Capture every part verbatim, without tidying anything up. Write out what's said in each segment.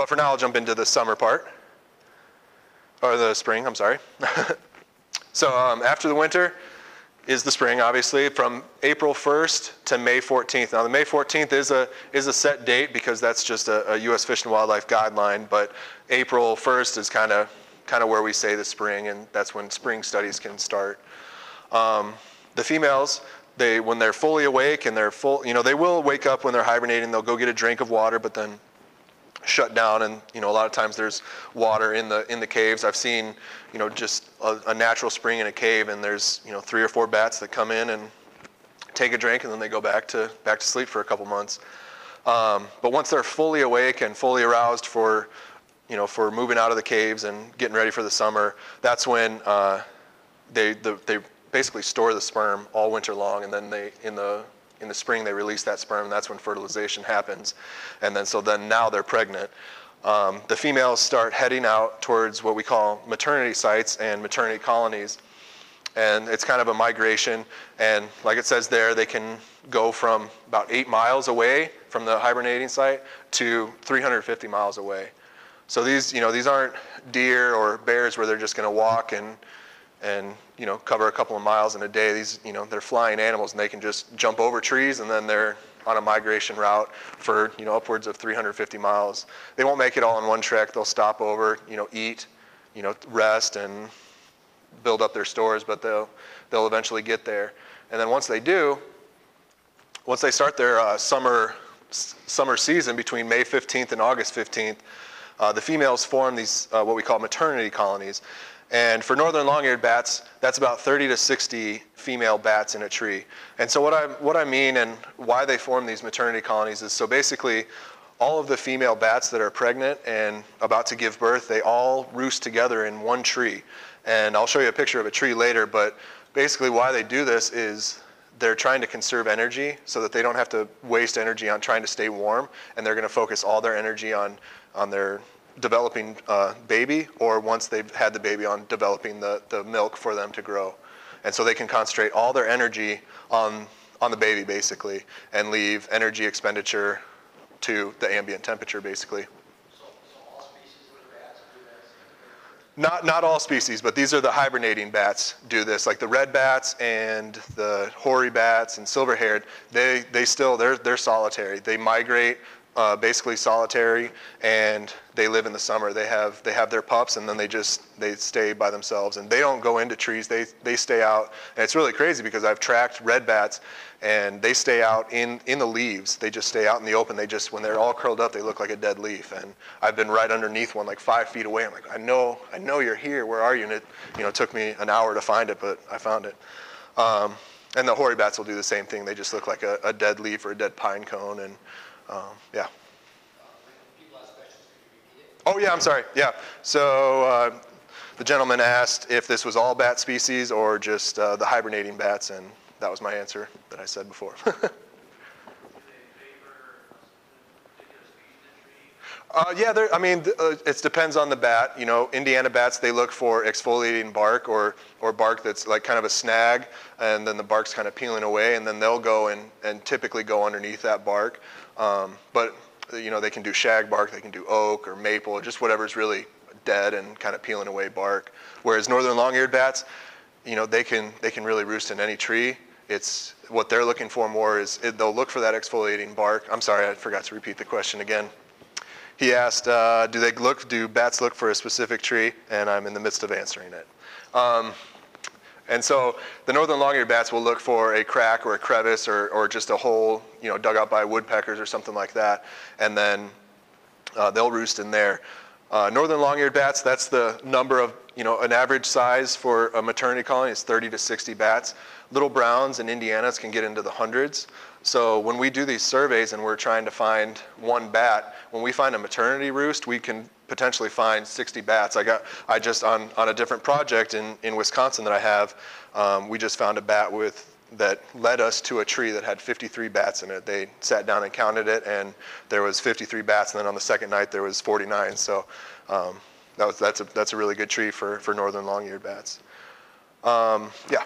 But for now, I'll jump into the summer part, or the spring, I'm sorry. So um, after the winter is the spring, obviously, from April first to May fourteenth. Now, the May fourteenth is a, is a set date because that's just a, a U S Fish and Wildlife guideline, but April first is kind of kind of where we say the spring, and that's when spring studies can start. Um, the females, they when they're fully awake and they're full, you know, they will wake up when they're hibernating. They'll go get a drink of water, but then shut down, and you know a lot of times there's water in the in the caves. I've seen you know just a, a natural spring in a cave, and there's you know three or four bats that come in and take a drink, and then they go back to back to sleep for a couple months. Um, but once they're fully awake and fully aroused for you know for moving out of the caves and getting ready for the summer, that's when uh, they the, they basically store the sperm all winter long, and then they in the In the spring, they release that sperm, and that's when fertilization happens. And then, so then now they're pregnant. Um, the females start heading out towards what we call maternity sites and maternity colonies. And it's kind of a migration. And like it says there, they can go from about eight miles away from the hibernating site to three hundred fifty miles away. So these, you know, these aren't deer or bears where they're just gonna walk and and you know cover a couple of miles in a day. These you know they're flying animals, and they can just jump over trees, and then they're on a migration route for you know upwards of three hundred fifty miles. They won't make it all in one trek. They'll stop over, you know eat, you know rest, and build up their stores, but they'll they'll eventually get there. And then once they do, once they start their uh, summer summer season between May fifteenth and August fifteenth, uh, the females form these uh, what we call maternity colonies. And for northern long-eared bats, that's about thirty to sixty female bats in a tree. And so what I, what I mean and why they form these maternity colonies is, so basically all of the female bats that are pregnant and about to give birth, they all roost together in one tree. And I'll show you a picture of a tree later, but basically why they do this is they're trying to conserve energy so that they don't have to waste energy on trying to stay warm, and they're gonna focus all their energy on, on their developing uh, baby, or once they've had the baby, on developing the, the milk for them to grow. And so they can concentrate all their energy on, on the baby, basically, and leave energy expenditure to the ambient temperature, basically. So, so all species of bats do that? Not, not all species, but these are the hibernating bats do this. Like the red bats and the hoary bats and silver-haired, they, they still, they're, they're solitary. They migrate. Uh, basically solitary, and they live in the summer. They have they have their pups, and then they just they stay by themselves, and they don't go into trees. They they stay out, and it's really crazy because I've tracked red bats, and they stay out in in the leaves. They just stay out in the open. They just when they're all curled up, they look like a dead leaf. And I've been right underneath one, like five feet away. I'm like, I know I know you're here. Where are you? And it you know took me an hour to find it, but I found it. Um, and the hoary bats will do the same thing. They just look like a, a dead leaf or a dead pine cone, and Um, yeah. Oh, yeah, I'm sorry. Yeah. So uh, the gentleman asked if this was all bat species or just uh, the hibernating bats, and that was my answer that I said before. Do they favor a particular species in a tree? Yeah, I mean, uh, it depends on the bat. You know, Indiana bats, they look for exfoliating bark or, or bark that's like kind of a snag, and then the bark's kind of peeling away, and then they'll go and, and typically go underneath that bark. Um, but, you know, they can do shag bark, they can do oak or maple, or just whatever's really dead and kind of peeling away bark. Whereas northern long-eared bats, you know, they can, they can really roost in any tree. It's what they're looking for more is it, they'll look for that exfoliating bark. I'm sorry, I forgot to repeat the question again. He asked, uh, do they look, do bats look for a specific tree? And I'm in the midst of answering it. Um, And so the northern long-eared bats will look for a crack or a crevice or, or just a hole, you know, dug out by woodpeckers or something like that, and then uh, they'll roost in there. Uh, northern long-eared bats, that's the number of, you know, an average size for a maternity colony is thirty to sixty bats. Little browns and Indianas can get into the hundreds. So when we do these surveys and we're trying to find one bat, when we find a maternity roost, we can potentially find sixty bats. I got, I just on, on a different project in, in Wisconsin that I have, um, we just found a bat with, that led us to a tree that had fifty-three bats in it. They sat down and counted it, and there was fifty-three bats, and then on the second night there was forty-nine. So um, that was, that's, a, that's a really good tree for, for northern long-eared bats. Um, yeah.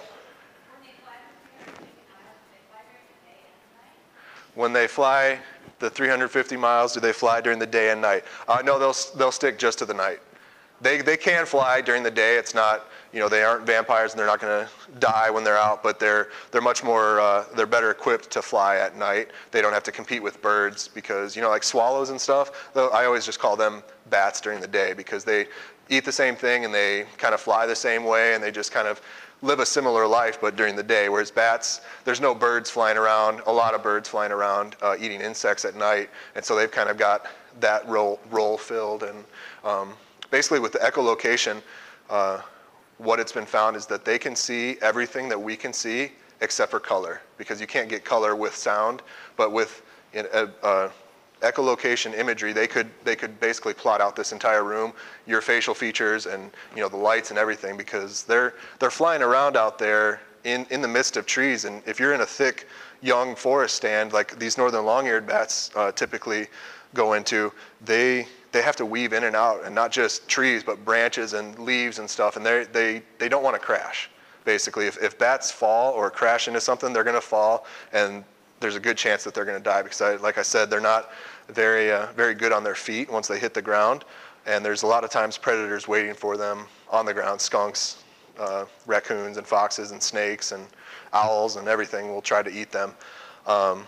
When they fly, the three hundred fifty miles, do they fly during the day and night? Uh, no, they'll, they'll stick just to the night. They, they can fly during the day. It's not, you know, they aren't vampires and they're not going to die when they're out, but they're, they're much more, uh, they're better equipped to fly at night. They don't have to compete with birds because, you know, like swallows and stuff, though I always just call them bats during the day because they eat the same thing and they kind of fly the same way and they just kind of live a similar life, but during the day, whereas bats, there's no birds flying around, a lot of birds flying around uh, eating insects at night, and so they've kind of got that role, role filled. And um, basically with the echolocation, uh, what it's been found is that they can see everything that we can see except for color, because you can't get color with sound, but with in, uh, uh, echolocation imagery, they could they could basically plot out this entire room, your facial features, and you know the lights and everything, because they're they're flying around out there in in the midst of trees. And if you're in a thick young forest stand like these northern long-eared bats uh, typically go into, they they have to weave in and out, and not just trees but branches and leaves and stuff. And they they they don't want to crash. Basically, if if bats fall or crash into something, they're going to fall, and there's a good chance that they're going to die because, I, like I said, they're not very uh, very good on their feet once they hit the ground, and there's a lot of times predators waiting for them on the ground. Skunks, uh, raccoons and foxes and snakes and owls and everything will try to eat them. Um,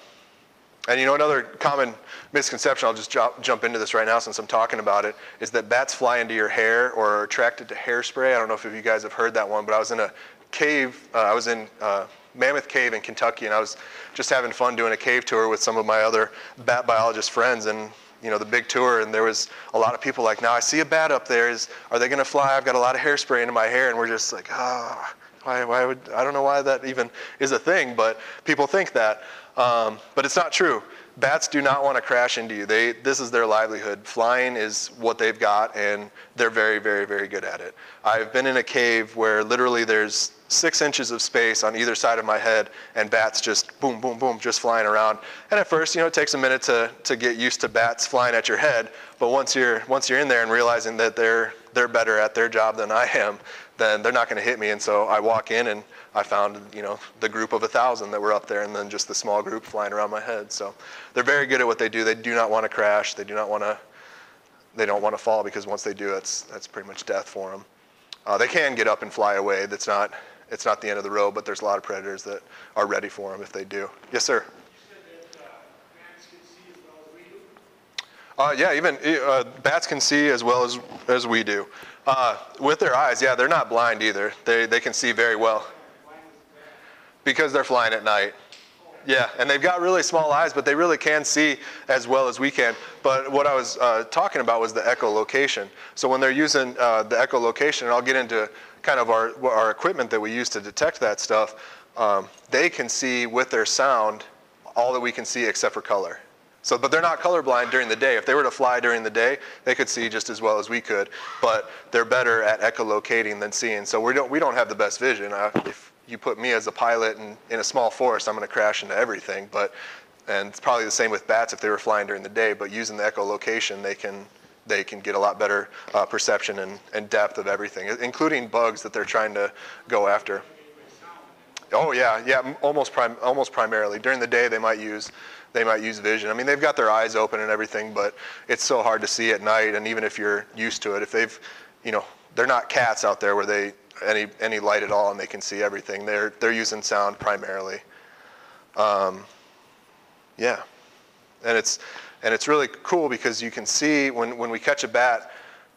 and you know, another common misconception, I'll just jump, jump into this right now since I'm talking about it, is that bats fly into your hair or are attracted to hairspray. I don't know if you guys have heard that one, but I was in a cave, uh, I was in uh, Mammoth Cave in Kentucky, and I was just having fun doing a cave tour with some of my other bat biologist friends, and you know, the big tour, and there was a lot of people like, now I see a bat up there, is are they going to fly? I've got a lot of hairspray into my hair. And we're just like, ah, oh, why, why would, I don't know why that even is a thing, but people think that, um, but it's not true. Bats do not want to crash into you. They, this is their livelihood. Flying is what they've got, and they're very, very, very good at it. I've been in a cave where literally there's six inches of space on either side of my head, and bats just boom, boom, boom, just flying around. And at first, you know, it takes a minute to, to get used to bats flying at your head. But once you're, once you're in there and realizing that they're, they're better at their job than I am, then they're not going to hit me. And so I walk in, and I found, you know, the group of a thousand that were up there, and then just the small group flying around my head. So they're very good at what they do. They do not want to crash. They do not want to, they don't want to fall, because once they do, that's, that's pretty much death for them. Uh, they can get up and fly away. That's not, it's not the end of the road, but there's a lot of predators that are ready for them if they do. Yes, sir? You said that uh, bats can see as well as we do? Uh, yeah, even uh, bats can see as well as, as we do. Uh, with their eyes, yeah, they're not blind either. They, they can see very well. Because they're flying at night. Yeah, and they've got really small eyes, but they really can see as well as we can. But what I was uh, talking about was the echolocation. So when they're using uh, the echolocation, and I'll get into kind of our, our equipment that we use to detect that stuff, um, they can see with their sound all that we can see except for color. So, but they're not colorblind during the day. If they were to fly during the day, they could see just as well as we could, but they're better at echolocating than seeing. So we don't, we don't have the best vision. I, if, you put me as a pilot in, in a small forest, I'm going to crash into everything. But, and it's probably the same with bats if they were flying during the day, but using the echolocation, they can, they can get a lot better uh, perception and, and depth of everything, including bugs that they're trying to go after. Oh yeah, yeah, almost, prim almost primarily. During the day, they might use, they might use vision. I mean, they've got their eyes open and everything, but it's so hard to see at night, and even if you're used to it, if they've, you know, they're not cats out there where they, any any light at all and they can see everything. They're they're using sound primarily. Um, yeah, and it's and it's really cool because you can see when when we catch a bat,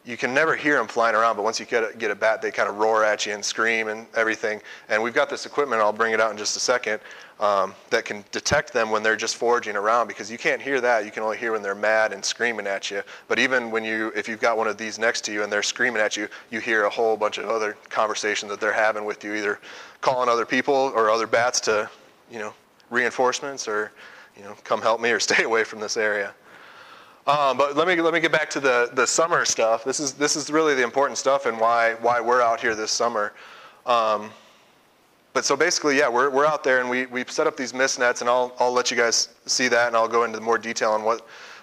you can never hear them flying around. But once you get a, get a bat, they kind of roar at you and scream and everything. And we've got this equipment. I'll bring it out in just a second. Um, that can detect them when they're just foraging around, because you can't hear that. You can only hear when they're mad and screaming at you. But even when you, if you've got one of these next to you and they're screaming at you, you hear a whole bunch of other conversations that they're having with you, either calling other people or other bats to, you know, reinforcements or, you know, come help me or stay away from this area. Um, but let me let me get back to the the summer stuff. This is this is really the important stuff and why why we're out here this summer. Um, But so basically, yeah, we're, we're out there, and we, we've set up these mist nets, and I'll, I'll let you guys see that, and I'll go into more detail on what,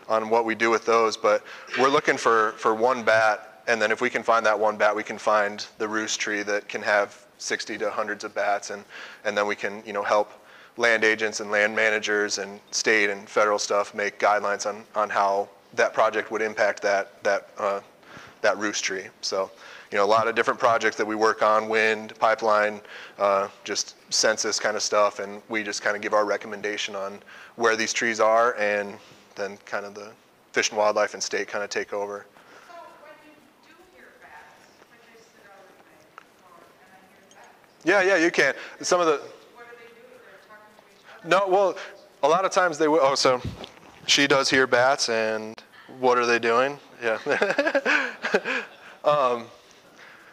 on what we do with those. But we're looking for, for one bat, and then if we can find that one bat, we can find the roost tree that can have sixty to hundreds of bats, and, and then we can, you know, help land agents and land managers and state and federal stuff make guidelines on, on how that project would impact that, that, uh, that roost tree. So, you know, a lot of different projects that we work on, wind, pipeline, uh, just census kind of stuff, and we just kind of give our recommendation on where these trees are, and then kind of the Fish and Wildlife and state kind of take over. So when you do hear bats, when they sit out in the farm and I hear bats. Yeah, yeah, you can. Some of the... What do they do? They're talking to each other? No, well, a lot of times they will. Oh, so she does hear bats, and what are they doing? Yeah. um,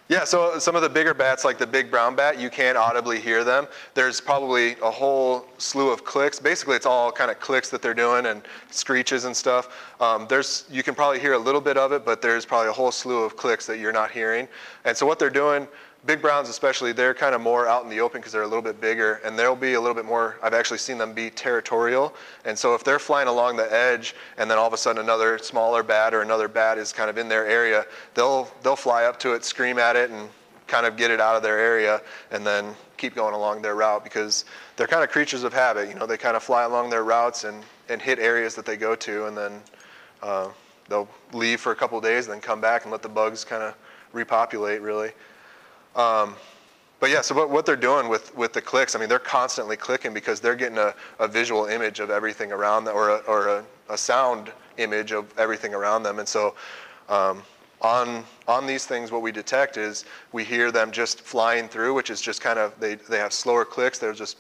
Yeah, so some of the bigger bats, like the big brown bat, you can audibly hear them. There's probably a whole slew of clicks. Basically, it's all kind of clicks that they're doing and screeches and stuff. Um, there's, you can probably hear a little bit of it, but there's probably a whole slew of clicks that you're not hearing. And so what they're doing, big browns especially, they're kind of more out in the open because they're a little bit bigger, and they'll be a little bit more, I've actually seen them be territorial. And so if they're flying along the edge and then all of a sudden another smaller bat or another bat is kind of in their area, they'll, they'll fly up to it, scream at it, and kind of get it out of their area and then keep going along their route, because they're kind of creatures of habit. You know, they kind of fly along their routes and, and hit areas that they go to, and then uh, they'll leave for a couple of days and then come back and let the bugs kind of repopulate, really. Um, but yeah, so what, what they're doing with, with the clicks, I mean, they're constantly clicking because they're getting a, a visual image of everything around them, or a, or a, a sound image of everything around them. And so um, on, on these things, what we detect is we hear them just flying through, which is just kind of, they, they have slower clicks. They're just,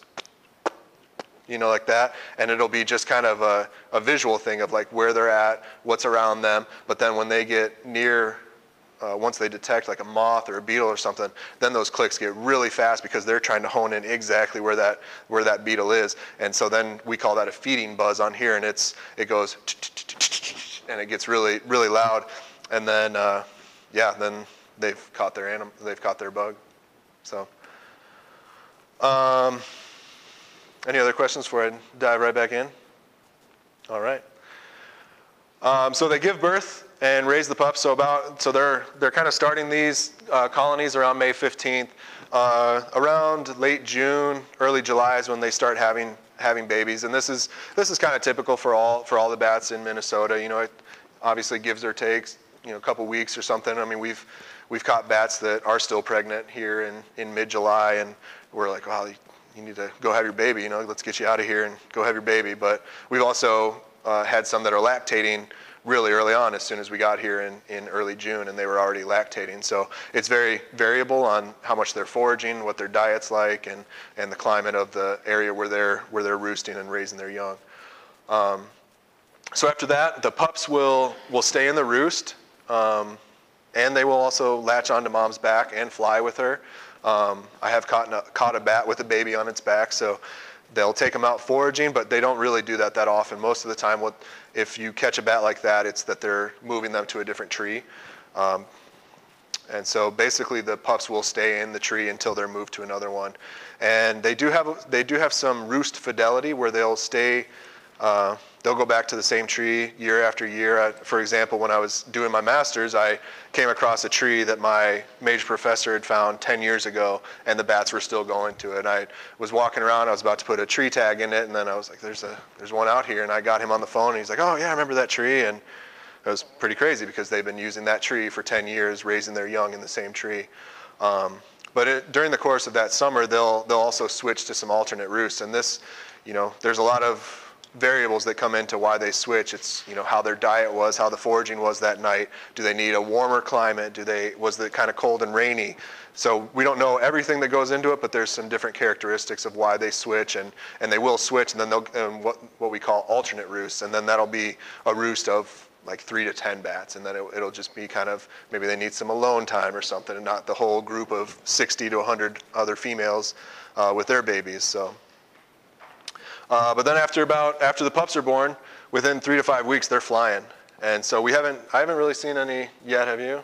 you know, like that. And it'll be just kind of a, a visual thing of like where they're at, what's around them. But then when they get near, Uh, once they detect like a moth or a beetle or something, then those clicks get really fast because they're trying to hone in exactly where that where that beetle is. And so then we call that a feeding buzz on here, and it's it goes and it gets really really loud, and then uh, yeah, then they've caught their animal, they've caught their bug. So, um, any other questions before I dive right back in? All right. Um, so they give birth and raise the pups. So about so they're they're kind of starting these uh, colonies around May fifteenth. Uh, around late June, early July is when they start having having babies, and this is this is kind of typical for all for all the bats in Minnesota. You know, it obviously gives or takes, you know, a couple weeks or something. I mean, we've we've caught bats that are still pregnant here in in mid July, and we're like, wow, you, you need to go have your baby. You know, let's get you out of here and go have your baby. But we've also uh, had some that are lactating really early on, as soon as we got here in, in early June, and they were already lactating. So it's very variable on how much they're foraging, what their diet's like, and, and the climate of the area where they're, where they're roosting and raising their young. Um, so after that, the pups will, will stay in the roost, um, and they will also latch onto mom's back and fly with her. Um, I have caught a, caught a bat with a baby on its back, so they'll take them out foraging, but they don't really do that that often. Most of the time, what, if you catch a bat like that, it's that they're moving them to a different tree. Um, and so basically the pups will stay in the tree until they're moved to another one. And they do have, they do have some roost fidelity where they'll stay, uh, they'll go back to the same tree year after year. I, for example, when I was doing my master's, I came across a tree that my major professor had found ten years ago, and the bats were still going to it. And I was walking around, I was about to put a tree tag in it, and then I was like, there's a, there's one out here. And I got him on the phone, and he's like, oh yeah, I remember that tree. And it was pretty crazy because they've been using that tree for ten years, raising their young in the same tree. Um, but it, during the course of that summer, they'll, they'll also switch to some alternate roosts. And this, you know, there's a lot of variables that come into why they switch. It's, you know, how their diet was, how the foraging was that night. Do they need a warmer climate? Do they, was it kind of cold and rainy? So we don't know everything that goes into it, but there's some different characteristics of why they switch, and, and they will switch, and then they'll, and what, what we call alternate roosts, and then that'll be a roost of like three to ten bats, and then it, it'll just be kind of, maybe they need some alone time or something, and not the whole group of sixty to a hundred other females uh, with their babies, so. Uh, but then after about, after the pups are born, within three to five weeks, they're flying. And so we haven't, I haven't really seen any yet, have you?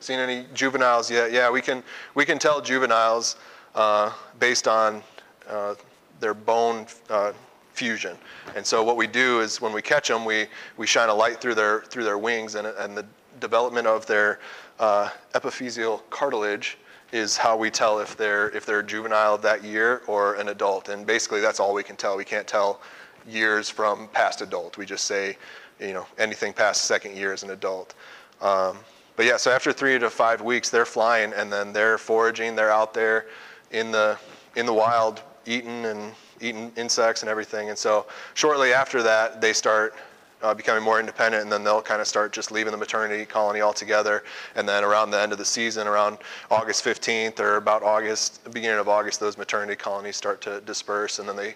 Seen any juveniles yet? Yeah, we can, we can tell juveniles uh, based on uh, their bone uh, fusion. And so what we do is when we catch them, we, we shine a light through their, through their wings, and, and the development of their uh, epiphyseal cartilage is how we tell if they're if they're a juvenile of that year or an adult. And basically that's all we can tell. We can't tell years from past adult. We just say, you know, anything past second year is an adult. Um, but yeah, so after three to five weeks, they're flying and then they're foraging. They're out there in the in the wild, eating and eating insects and everything. And so shortly after that, they start uh, becoming more independent, and then they'll kind of start just leaving the maternity colony altogether. And then around the end of the season, around August fifteenth or about August, beginning of August, those maternity colonies start to disperse, and then they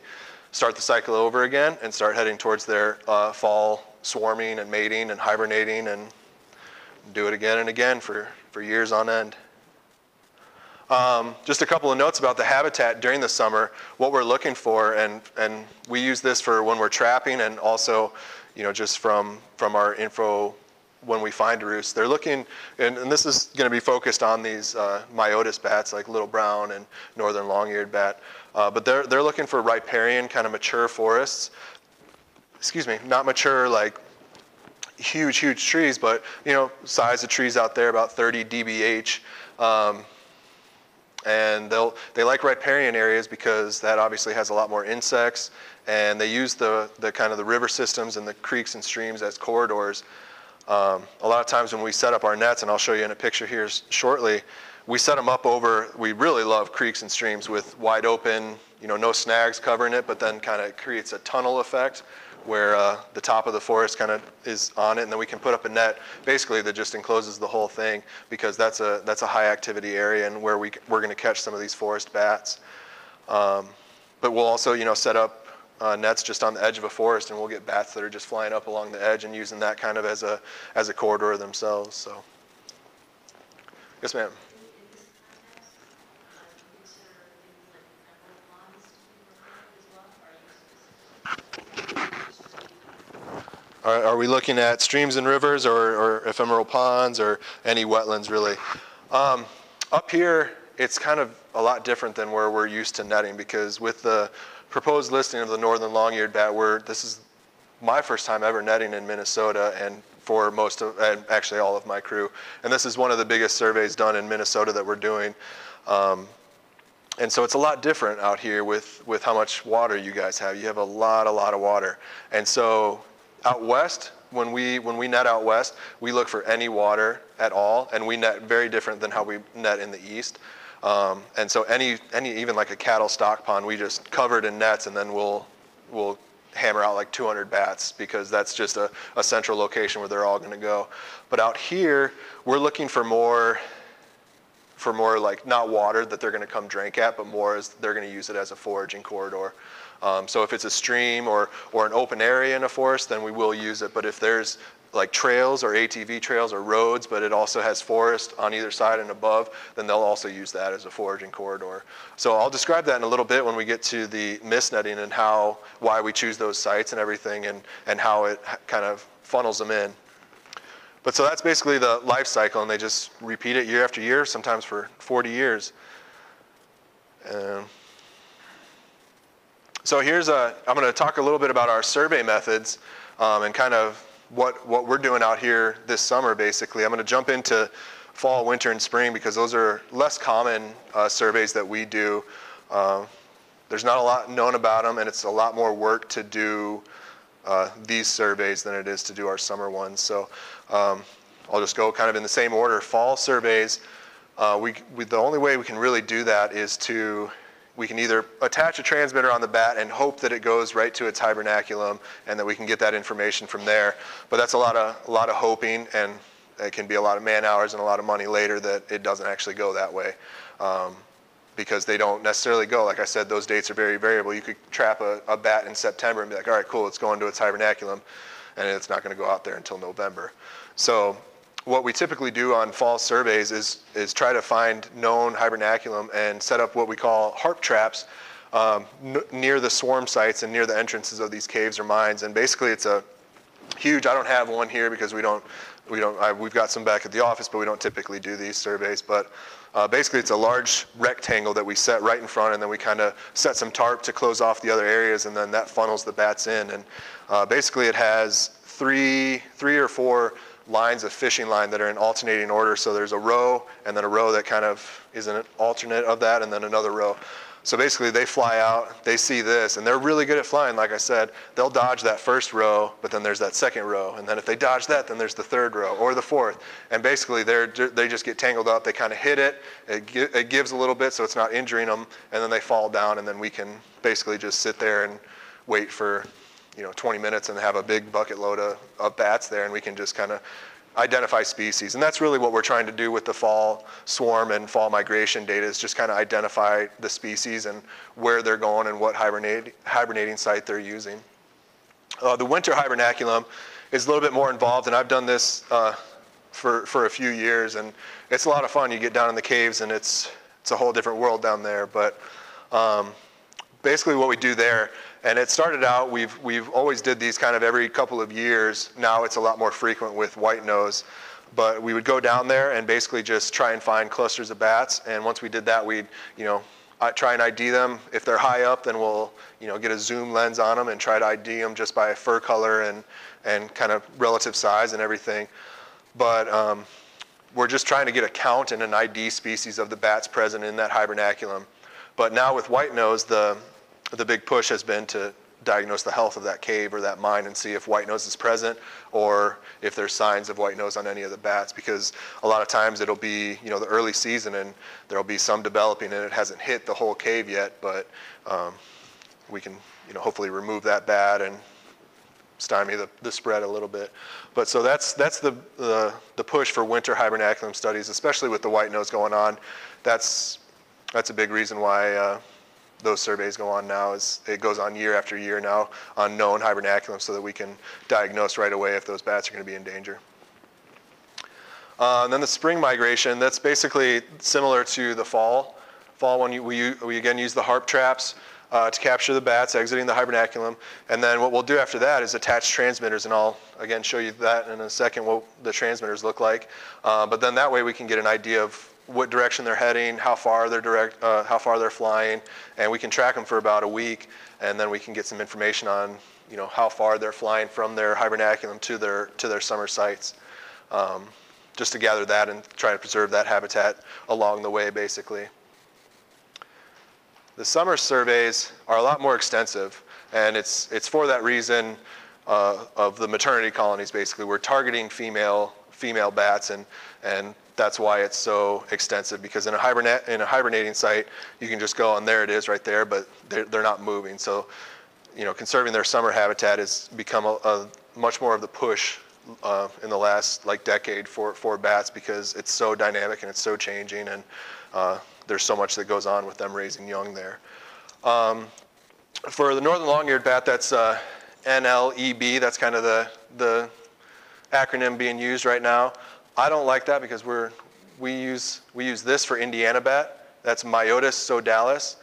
start the cycle over again and start heading towards their uh, fall swarming and mating and hibernating, and do it again and again for, for years on end. Um, just a couple of notes about the habitat during the summer, what we're looking for, and, and we use this for when we're trapping and also, you know, just from, from our info when we find roosts. They're looking, and, and this is going to be focused on these uh, myotis bats like little brown and northern long-eared bat, uh, but they're, they're looking for riparian kind of mature forests. Excuse me, not mature like huge, huge trees, but, you know, size of trees out there, about thirty D B H. Um, and they'll, they like riparian areas because that obviously has a lot more insects, and they use the, the kind of the river systems and the creeks and streams as corridors. Um, a lot of times when we set up our nets, and I'll show you in a picture here shortly, we set them up over, we really love creeks and streams with wide open, you know, no snags covering it, but then kind of creates a tunnel effect where uh, the top of the forest kind of is on it, and then we can put up a net basically that just encloses the whole thing, because that's a that's a high activity area and where we, we're going to catch some of these forest bats. Um, but we'll also, you know, set up uh, nets just on the edge of a forest, and we'll get bats that are just flying up along the edge and using that kind of as a as a corridor themselves. So, yes, ma'am. Are, are we looking at streams and rivers, or, or ephemeral ponds, or any wetlands really? Um, up here, it's kind of a lot different than where we're used to netting, because with the proposed listing of the northern long-eared bat, we're, this is my first time ever netting in Minnesota, and for most of, and actually all of my crew. And this is one of the biggest surveys done in Minnesota that we're doing. Um, And so it's a lot different out here with, with how much water you guys have. You have a lot, a lot of water. And so out west, when we, when we net out west, we look for any water at all. And we net very different than how we net in the east. Um, and so any, any, even like a cattle stock pond, we just covered in nets, and then we'll, we'll hammer out like two hundred bats, because that's just a, a central location where they're all going to go. But out here, we're looking for more... for more like not water that they're going to come drink at, but more as they're going to use it as a foraging corridor. Um, so if it's a stream or or an open area in a forest, then we will use it. But if there's like trails or A T V trails or roads, but it also has forest on either side and above, then they'll also use that as a foraging corridor. So I'll describe that in a little bit when we get to the mist netting and how, why we choose those sites and everything, and, and how it kind of funnels them in. But so that's basically the life cycle, and they just repeat it year after year, sometimes for forty years. Um, so here's a, I'm going to talk a little bit about our survey methods um, and kind of what, what we're doing out here this summer, basically. I'm going to jump into fall, winter, and spring, because those are less common uh, surveys that we do. Uh, there's not a lot known about them, and it's a lot more work to do Uh, these surveys than it is to do our summer ones. So um, I'll just go kind of in the same order. Fall surveys, uh, we, we, the only way we can really do that is to, we can either attach a transmitter on the bat and hope that it goes right to its hibernaculum and that we can get that information from there. But that's a lot of, a lot of hoping, and it can be a lot of man hours and a lot of money later that it doesn't actually go that way. Um, because they don't necessarily go. Like I said, those dates are very variable. You could trap a, a bat in September and be like, all right, cool, it's going to its hibernaculum, and it's not going to go out there until November. So what we typically do on fall surveys is, is try to find known hibernaculum and set up what we call harp traps um, near the swarm sites and near the entrances of these caves or mines. And basically it's a huge, I don't have one here because we don't, we don't I, we've got some back at the office, but we don't typically do these surveys. But Uh, basically, it's a large rectangle that we set right in front, and then we kind of set some tarp to close off the other areas, and then that funnels the bats in. And uh, basically, it has three, three or four lines of fishing line that are in alternating order. So there's a row and then a row that kind of is an alternate of that and then another row. So basically they fly out, they see this, and they're really good at flying, like I said. They'll dodge that first row, but then there's that second row. And then if they dodge that, then there's the third row or the fourth. And basically they're, they just get tangled up. They kind of hit it. It, it gives a little bit so it's not injuring them. And then they fall down, and then we can basically just sit there and wait for, you know, twenty minutes and have a big bucket load of, of bats there, and we can just kind of identify species. And that's really what we're trying to do with the fall swarm and fall migration data, is just kind of identify the species and where they're going and what hibernate, hibernating site they're using. Uh, the winter hibernaculum is a little bit more involved, and I've done this uh, for, for a few years, and it's a lot of fun. You get down in the caves, and it's, it's a whole different world down there. But um, basically what we do there, and it started out, we've, we've always did these kind of every couple of years. Now it's a lot more frequent with white nose. But we would go down there and basically just try and find clusters of bats. And once we did that, we'd, you know, try and I D them. If they're high up, then we'll, you know, get a zoom lens on them and try to I D them just by fur color and, and kind of relative size and everything. But um, we're just trying to get a count and an I D species of the bats present in that hibernaculum. But now with white nose, the The big push has been to diagnose the health of that cave or that mine and see if white nose is present or if there's signs of white nose on any of the bats, because a lot of times it'll be, you know, the early season and there'll be some developing and it hasn't hit the whole cave yet, but um, we can, you know, hopefully remove that bat and stymie the, the spread a little bit. But so that's that's the, the the push for winter hibernaculum studies, especially with the white nose going on. That's that's a big reason why uh, those surveys go on now, is it goes on year after year now on known hibernaculum so that we can diagnose right away if those bats are going to be in danger. Uh, and then the spring migration, that's basically similar to the fall. Fall when you, we, we again use the harp traps uh, to capture the bats exiting the hibernaculum. And then what we'll do after that is attach transmitters, and I'll again show you that in a second, what the transmitters look like. Uh, but then that way we can get an idea of what direction they're heading, how far they're direct, uh, how far they're flying, and we can track them for about a week, and then we can get some information on, you know, how far they're flying from their hibernaculum to their to their summer sites, um, just to gather that and try to preserve that habitat along the way, basically. The summer surveys are a lot more extensive, and it's it's for that reason uh, of the maternity colonies. Basically, we're targeting female female bats, and and that's why it's so extensive, because in a, hibernate, in a hibernating site, you can just go and there it is right there, but they're, they're not moving. So, you know, conserving their summer habitat has become a, a much more of the push uh, in the last like decade for, for bats, because it's so dynamic and it's so changing, and uh, there's so much that goes on with them raising young there. Um, for the northern long-eared bat, that's uh, N L E B. That's kind of the, the acronym being used right now. I don't like that because we're, we, use, we use this for Indiana bat. That's Myotis sodalis.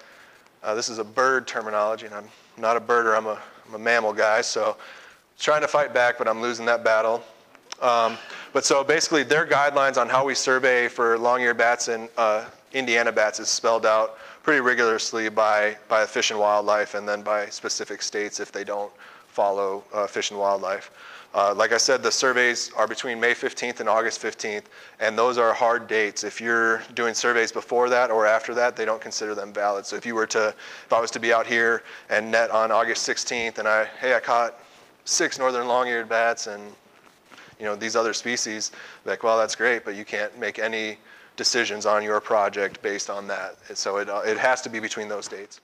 Uh, this is a bird terminology, and I'm not a birder. I'm a, I'm a mammal guy, so trying to fight back, but I'm losing that battle. Um, but so basically their guidelines on how we survey for long-eared bats and uh, Indiana bats is spelled out pretty rigorously by, by Fish and Wildlife, and then by specific states if they don't follow uh, Fish and Wildlife. Uh, like I said, the surveys are between May fifteenth and August fifteenth, and those are hard dates. If you're doing surveys before that or after that, they don't consider them valid. So if you were to, if I was to be out here and net on August sixteenth, and I, hey, I caught six northern long-eared bats and, you know, these other species, like, well, that's great, but you can't make any decisions on your project based on that. So it, it has to be between those dates.